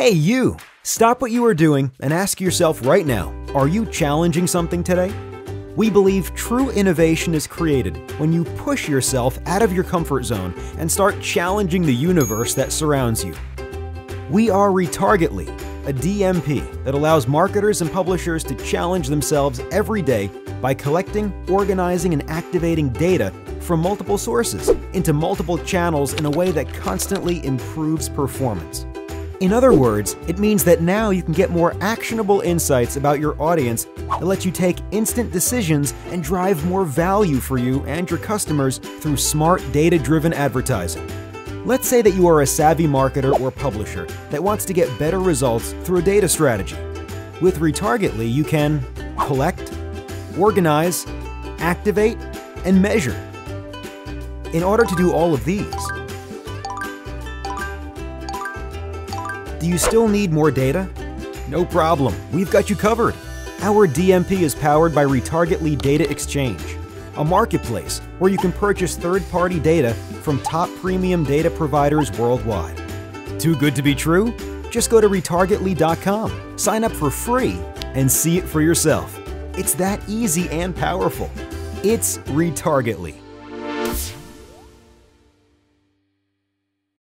Hey you! Stop what you are doing and ask yourself right now, are you challenging something today? We believe true innovation is created when you push yourself out of your comfort zone and start challenging the universe that surrounds you. We are Retargetly, a DMP that allows marketers and publishers to challenge themselves every day by collecting, organizing, and activating data from multiple sources into multiple channels in a way that constantly improves performance. In other words, it means that now you can get more actionable insights about your audience that let you take instant decisions and drive more value for you and your customers through smart, data-driven advertising. Let's say that you are a savvy marketer or publisher that wants to get better results through a data strategy. With Retargetly, you can collect, organize, activate, and measure. In order to do all of these, do you still need more data? No problem, we've got you covered. Our DMP is powered by Retargetly Data Exchange, a marketplace where you can purchase third-party data from top premium data providers worldwide. Too good to be true? Just go to retargetly.com, sign up for free, and see it for yourself. It's that easy and powerful. It's Retargetly.